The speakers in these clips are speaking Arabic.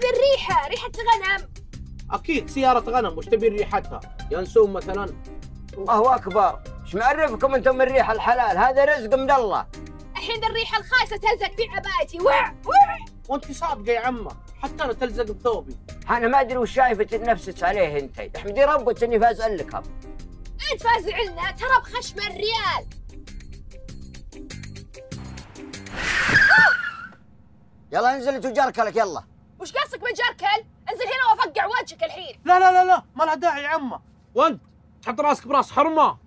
تشبه الريحة، ريحة غنم. أكيد سيارة غنم، وش تبي ريحتها؟ ينسون مثلا. الله أكبر، إيش معرفكم أنتم من ريحة الحلال؟ هذا رزق من الله. الحين الريحة الخايسة تلزق في عبايتي، وع وع. وأنت صادقة يا عمة، حتى أنا تلزق بثوبي. أنا ما أدري وش شايفة نفسك عليه أنتي، احمدي ربك إني فازع لك. أنت فازع لنا ترى بخشم الريال. يلا انزل وجركلك. يلا وش قصدك بجركل؟ انزل هنا وافقع وجهك الحين. لا لا لا لا ما لها داعي يا عمه، وانت تحط راسك براس حرمه.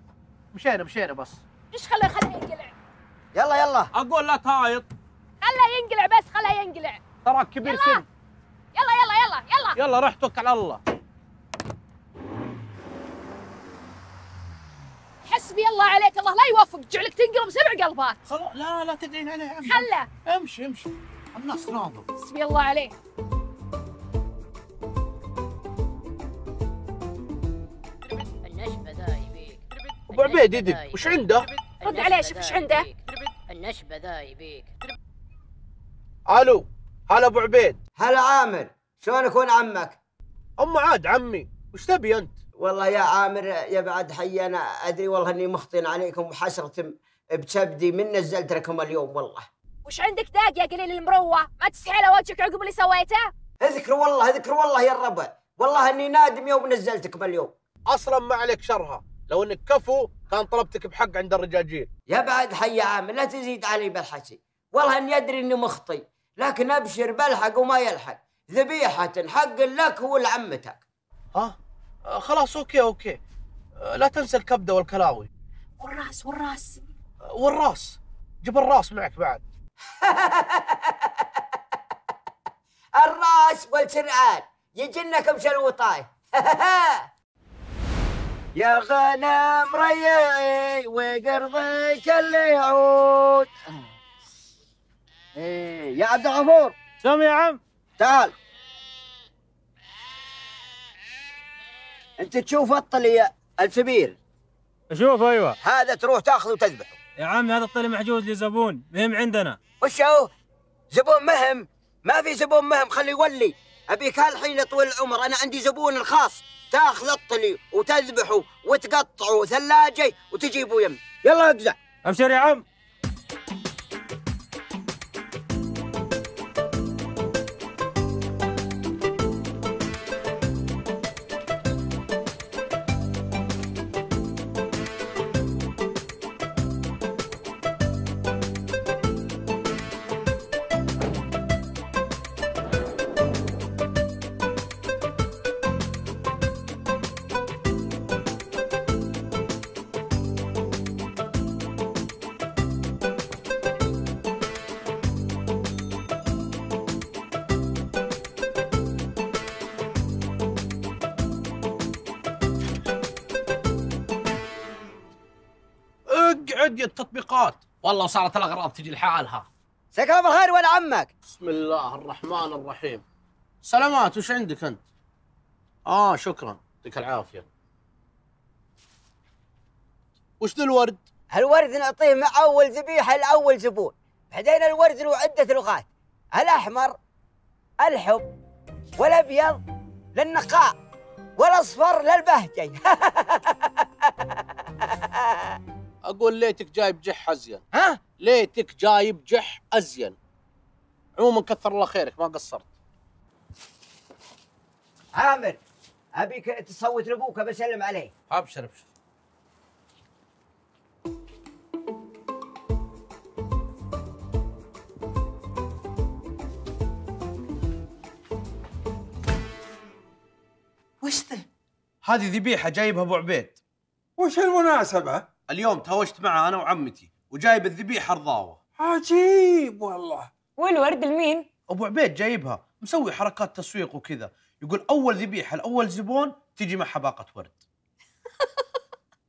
مشينا مشينا بس. ايش خليه ينقلع؟ يلا يلا اقول لا تهايط. خله ينقلع بس، خله ينقلع تراك كبير سن. يلا يلا يلا يلا يلا روح توكل على الله. حسبي الله عليك، الله لا يوفق جعلك تنقلب سبع قلبات. خلاص لا لا تدعين عليه يا عمي، خله امشي امشي. الناس راضوا. بسم الله عليه. النشبة ذا يبيك. ابو عبيد يدك، وش عنده؟ رد عليه شوف وش عنده. النشبة ذا يبيك. الو، هلا ابو عبيد. هلا عامر، شلون اكون عمك؟ اما عاد عمي، وش تبي انت؟ والله يا عامر يا بعد حي، انا ادري والله اني مخطئ عليكم وحسرة بكبدي من نزلت لكم اليوم والله. وش عندك داق يا قليل المروه؟ ما تستحي على وجهك عقب اللي سويته؟ اذكر والله اذكر والله يا الربع، والله اني نادم يوم نزلتكم اليوم. اصلا ما عليك شرها، لو انك كفو كان طلبتك بحق عند الرجاجيل. يا بعد حي يا عامر لا تزيد علي بالحكي، والله اني ادري اني مخطي، لكن ابشر بلحق وما يلحق، ذبيحة حق لك ولعمتك. ها؟ خلاص اوكي اوكي. لا تنسى الكبده والكلاوي. والراس والراس. والراس، جيب الراس معك بعد. الراس والشرعان يجنك مش الوطاي. يا غنم ريعي وقرضك اللي يعود. إيه يا عبد الغفور. سمي يا عم. تعال انت تشوف الطلي الكبير. اشوف ايوه. هذا تروح تاخذه وتذبحه. يا عم هذا الطلي محجوز لزبون مهم عندنا. وش هو؟ زبون مهم؟ ما في زبون مهم، خليه يولي. ابيك هالحين يا طويل العمر، انا عندي زبون الخاص، تاخذ الطلي وتذبحه وتقطعه ثلاجه وتجيبه يمي. يلا اقزع. ابشر يا عم. عدي التطبيقات والله صارت الاغراض تجي لحالها. مساك الله بالخير ولا عمك. بسم الله الرحمن الرحيم. سلامات. وش عندك انت؟ شكرا يعطيك العافيه. وش ذا الورد؟ هالورد نعطيه مع اول ذبيحه لاول زبون، بعدين الورد له عده لغات، الاحمر الحب والابيض للنقاء والاصفر للبهجي. اقول ليتك جايب جح ازين. ها؟ ليتك جايب جح ازين. عموما كثر الله خيرك ما قصرت. عامر ابيك تصوت لابوك بسلم عليه. ابشر ابشر. وش ذا؟ هذه ذبيحه جايبها ابو عبيد. وش المناسبه؟ اليوم تهاوشت معها انا وعمتي وجايب الذبيحه رضاوه. عجيب والله. والورد لمين؟ ابو عبيد جايبها، مسوي حركات تسويق وكذا، يقول اول ذبيحه لاول زبون تجي معها باقه ورد.